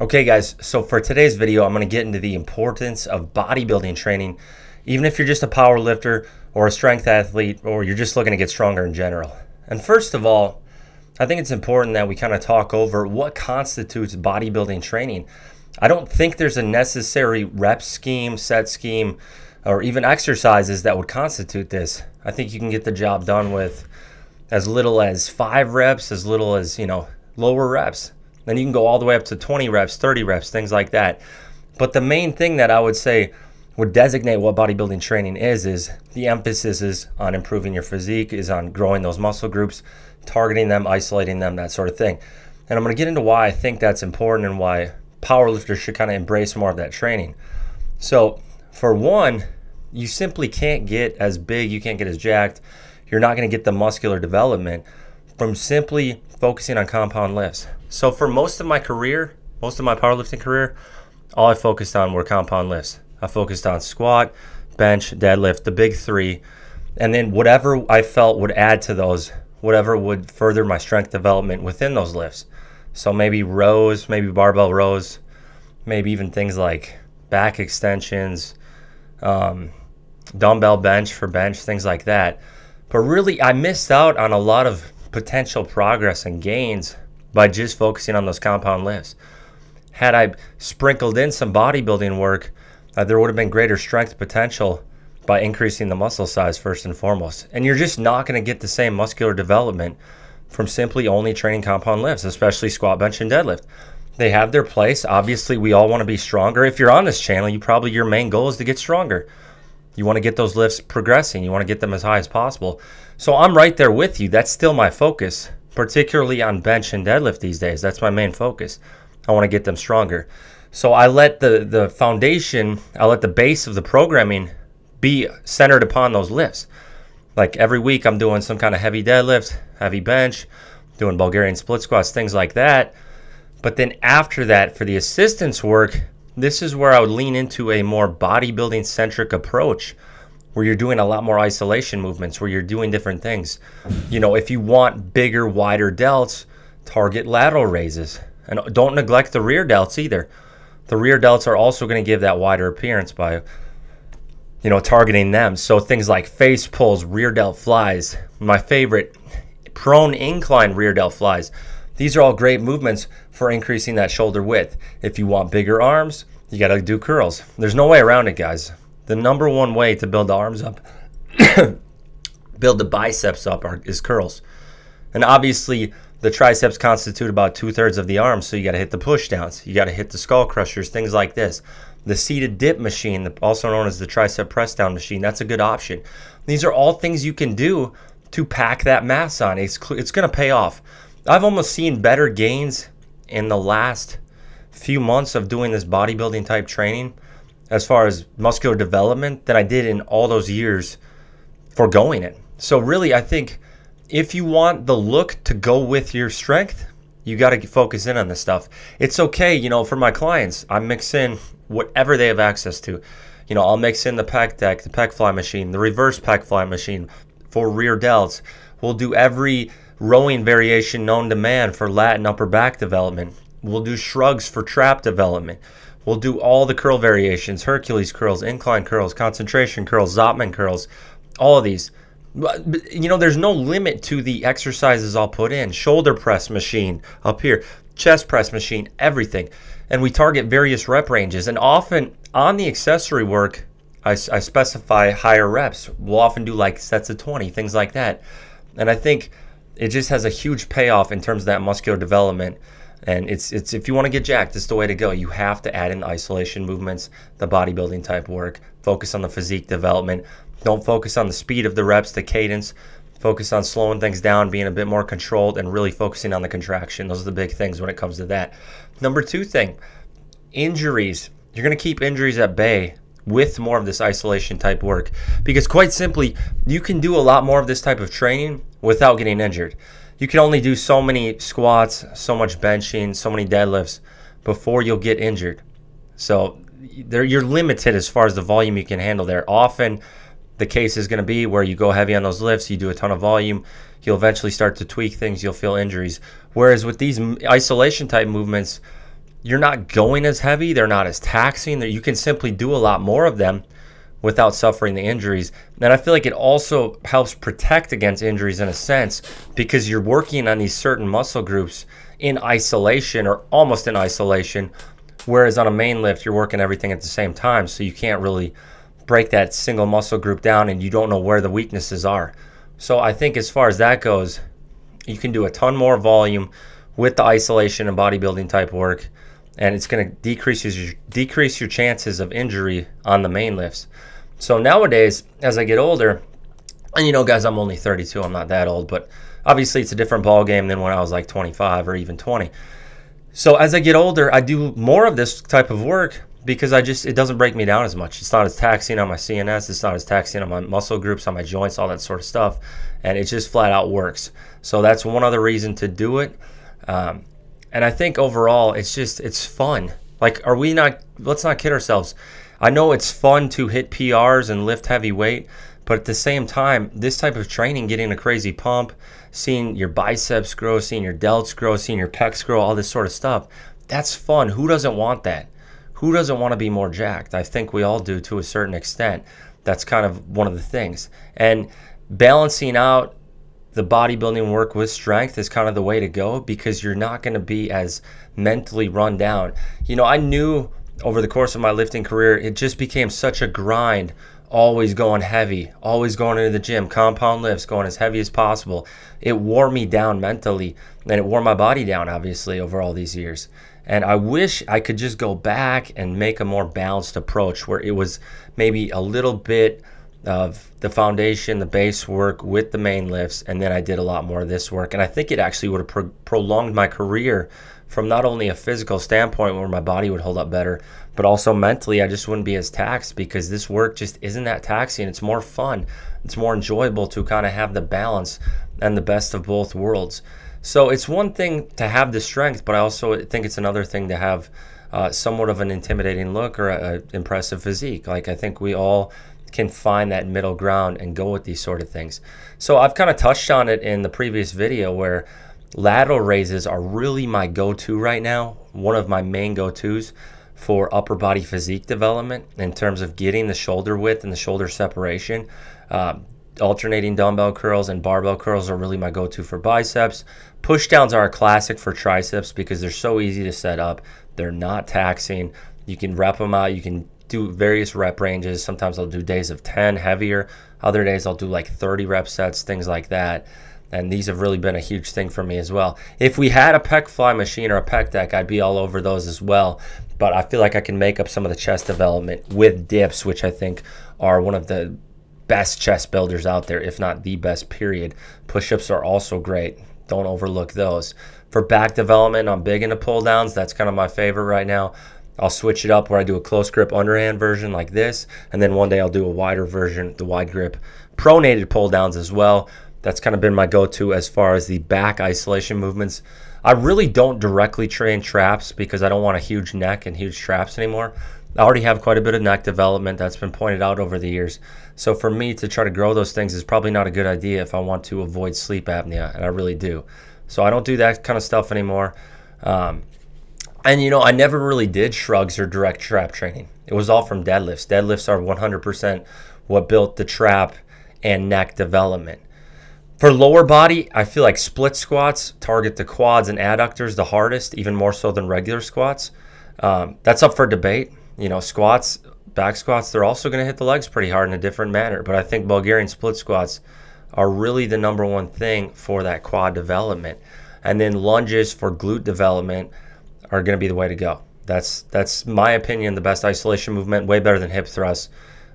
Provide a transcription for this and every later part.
Okay guys, so for today's video, I'm gonna get into the importance of bodybuilding training, even if you're just a power lifter or a strength athlete, or you're just looking to get stronger in general. And first of all, I think it's important that we kind of talk over what constitutes bodybuilding training. I don't think there's a necessary rep scheme, set scheme, or even exercises that would constitute this. I think you can get the job done with as little as 5 reps, as little as, you know, lower reps. Then you can go all the way up to 20 reps, 30 reps, things like that. But the main thing that I would say would designate what bodybuilding training is the emphasis is on improving your physique, is on growing those muscle groups, targeting them, isolating them, that sort of thing. And I'm gonna get into why I think that's important and why powerlifters should kind of embrace more of that training. So for one, you simply can't get as big, you can't get as jacked, you're not gonna get the muscular development from simply focusing on compound lifts. So for most of my career, most of my powerlifting career, all I focused on were compound lifts. I focused on squat, bench, deadlift, the big three, and then whatever I felt would add to those, whatever would further my strength development within those lifts. So maybe rows, maybe barbell rows, maybe even things like back extensions, dumbbell bench for bench, things like that. But really, I missed out on a lot of potential progress and gains by just focusing on those compound lifts. Had I sprinkled in some bodybuilding work, there would have been greater strength potential by increasing the muscle size first and foremost. And you're just not going to get the same muscular development from simply only training compound lifts, especially squat, bench, and deadlift. They have their place. Obviously, we all want to be stronger. If you're on this channel, you probably, your main goal is to get stronger. You want to get those lifts progressing. You want to get them as high as possible. So I'm right there with you. That's still my focus, particularly on bench and deadlift these days. That's my main focus. I want to get them stronger. So I let the foundation, I let the base of the programming be centered upon those lifts. Like every week I'm doing some kind of heavy deadlift, heavy bench, doing Bulgarian split squats, things like that. But then after that, for the assistance work, this is where I would lean into a more bodybuilding centric approach, where you're doing a lot more isolation movements, where you're doing different things. You know, if you want bigger, wider delts, target lateral raises. And don't neglect the rear delts either. The rear delts are also going to give that wider appearance by, you know, targeting them. So things like face pulls, rear delt flies, my favorite, prone incline rear delt flies. These are all great movements for increasing that shoulder width. If you want bigger arms, you got to do curls. There's no way around it, guys. The number one way to build the arms up, build the biceps up is curls. And obviously the triceps constitute about 2/3 of the arms, so you got to hit the push downs, you got to hit the skull crushers, things like this. The seated dip machine, also known as the tricep press down machine, that's a good option. These are all things you can do to pack that mass on. It's going to pay off. I've almost seen better gains in the last few months of doing this bodybuilding type training as far as muscular development than I did in all those years forgoing it. So really, I think if you want the look to go with your strength, you got to focus in on this stuff. It's okay, you know, for my clients, I mix in whatever they have access to. You know, I'll mix in the pec deck, the pec fly machine, the reverse pec fly machine for rear delts. We'll do every rowing variation known to man for lat and upper back development. We'll do shrugs for trap development. We'll do all the curl variations, Hercules curls, incline curls, concentration curls, Zottman curls, all of these. You know, there's no limit to the exercises I'll put in. Shoulder press machine up here, chest press machine, everything. And we target various rep ranges. And often on the accessory work, I specify higher reps. We'll often do like sets of 20, things like that. And I think it just has a huge payoff in terms of that muscular development. And it's if you want to get jacked, it's the way to go. You have to add in the isolation movements, the bodybuilding type work, focus on the physique development. Don't focus on the speed of the reps, the cadence. Focus on slowing things down, being a bit more controlled, and really focusing on the contraction. Those are the big things when it comes to that. Number two thing, injuries. You're going to keep injuries at bay with more of this isolation type work, because quite simply, you can do a lot more of this type of training without getting injured. You can only do so many squats, so much benching, so many deadlifts before you'll get injured. So you're limited as far as the volume you can handle there. Often the case is going to be where you go heavy on those lifts, you do a ton of volume, you'll eventually start to tweak things, you'll feel injuries. Whereas with these isolation type movements, You're not going as heavy. They're not as taxing. You can simply do a lot more of them without suffering the injuries. And I feel like it also helps protect against injuries in a sense, because you're working on these certain muscle groups in isolation or almost in isolation, whereas on a main lift, you're working everything at the same time. So you can't really break that single muscle group down, and you don't know where the weaknesses are. So I think as far as that goes, you can do a ton more volume with the isolation and bodybuilding type work, and it's going to decrease your chances of injury on the main lifts. So nowadays, as I get older, and you know, guys, I'm only 32, I'm not that old, but obviously it's a different ball game than when I was like 25 or even 20. So as I get older, I do more of this type of work because it doesn't break me down as much. It's not as taxing on my CNS, it's not as taxing on my muscle groups, on my joints, all that sort of stuff, and it just flat out works. So that's one other reason to do it. And I think overall, it's fun. Like, let's not kid ourselves. I know it's fun to hit PRs and lift heavy weight, but at the same time, this type of training, getting a crazy pump, seeing your biceps grow, seeing your delts grow, seeing your pecs grow, all this sort of stuff, that's fun. Who doesn't want that? Who doesn't want to be more jacked? I think we all do to a certain extent. That's kind of one of the things. And balancing out the bodybuilding work with strength is kind of the way to go, because you're not going to be as mentally run down. You know, I knew over the course of my lifting career, it just became such a grind, always going heavy, always going into the gym, compound lifts, going as heavy as possible. It wore me down mentally, and it wore my body down, obviously, over all these years. And I wish I could just go back and make a more balanced approach, where it was maybe a little bit of the foundation, the base work with the main lifts, and then I did a lot more of this work. And I think it actually would have prolonged my career from not only a physical standpoint where my body would hold up better, but also mentally I just wouldn't be as taxed, because this work just isn't that taxing. It's more fun. It's more enjoyable to kind of have the balance and the best of both worlds. So it's one thing to have the strength, but I also think it's another thing to have somewhat of an intimidating look or an impressive physique. Like, I think we all can find that middle ground and go with these sort of things. So I've kind of touched on it in the previous video, where lateral raises are really my go-to right now, one of my main go-tos for upper body physique development in terms of getting the shoulder width and the shoulder separation. Alternating dumbbell curls and barbell curls are really my go-to for biceps. Push downs are a classic for triceps because they're so easy to set up. They're not taxing. You can rep them out. You can do various rep ranges. Sometimes I'll do days of 10 heavier. Other days I'll do like 30 rep sets, things like that. And these have really been a huge thing for me as well. If we had a pec fly machine or a pec deck, I'd be all over those as well. But I feel like I can make up some of the chest development with dips, which I think are one of the best chest builders out there, if not the best, period. Push-ups are also great. Don't overlook those. For back development, I'm big into pull downs. That's kind of my favorite right now. I'll switch it up where I do a close grip underhand version like this, and then one day I'll do a wider version, the wide grip pronated pull downs as well. That's kind of been my go-to as far as the back isolation movements. I really don't directly train traps because I don't want a huge neck and huge traps anymore. I already have quite a bit of neck development that's been pointed out over the years. So for me to try to grow those things is probably not a good idea if I want to avoid sleep apnea, and I really do. So I don't do that kind of stuff anymore. And you know, I never really did shrugs or direct trap training. It was all from deadlifts. Deadlifts are 100% what built the trap and neck development. For lower body, I feel like split squats target the quads and adductors the hardest, even more so than regular squats. That's up for debate. You know, squats, back squats, they're also going to hit the legs pretty hard in a different manner. But I think Bulgarian split squats are really the number one thing for that quad development. And then lunges for glute development are going to be the way to go. That's my opinion, the best isolation movement, way better than hip thrusts.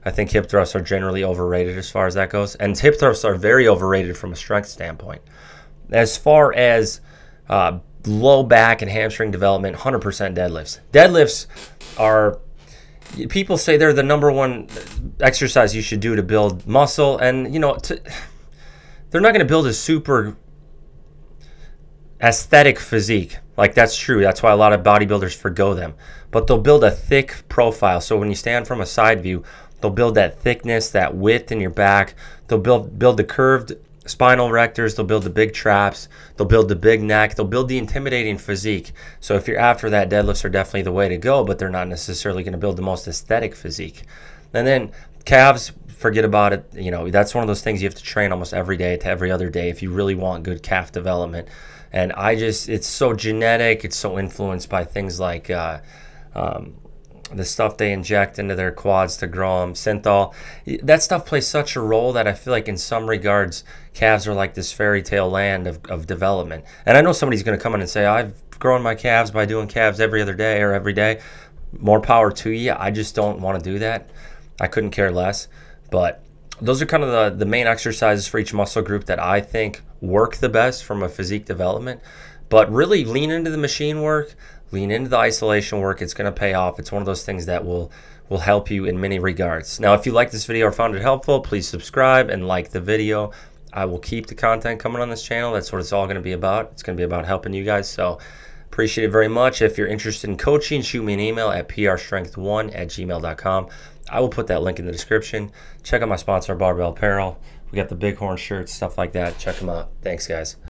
I think hip thrusts are generally overrated as far as that goes. And hip thrusts are very overrated from a strength standpoint. As far as low back and hamstring development, 100% deadlifts. Deadlifts are... people say they're the number one exercise you should do to build muscle, and you know, they're not going to build a super aesthetic physique. Like, that's true, that's why a lot of bodybuilders forgo them, but they'll build a thick profile. So when you stand from a side view, they'll build that thickness, that width in your back. They'll build the curved spinal rectors, they'll build the big traps, they'll build the big neck, they'll build the intimidating physique. So if you're after that, deadlifts are definitely the way to go, but they're not necessarily going to build the most aesthetic physique. And then calves, forget about it. You know, that's one of those things you have to train almost every day to every other day if you really want good calf development. And it's so genetic, it's so influenced by things like the stuff they inject into their quads to grow them, synthol. That stuff plays such a role that I feel like in some regards, calves are like this fairy tale land of development. And I know somebody's going to come in and say, I've grown my calves by doing calves every other day or every day. More power to you. I just don't want to do that. I couldn't care less. But those are kind of the main exercises for each muscle group that I think work the best from a physique development. But really lean into the machine work, lean into the isolation work. It's going to pay off. It's one of those things that will help you in many regards. Now, if you like this video or found it helpful, please subscribe and like the video. I will keep the content coming on this channel. That's what it's all going to be about. It's going to be about helping you guys. So appreciate it very much. If you're interested in coaching, shoot me an email at prstrength1@gmail.com. I will put that link in the description. Check out my sponsor, Barbell Apparel. We got the Bighorn shirts, stuff like that. Check them out. Thanks, guys.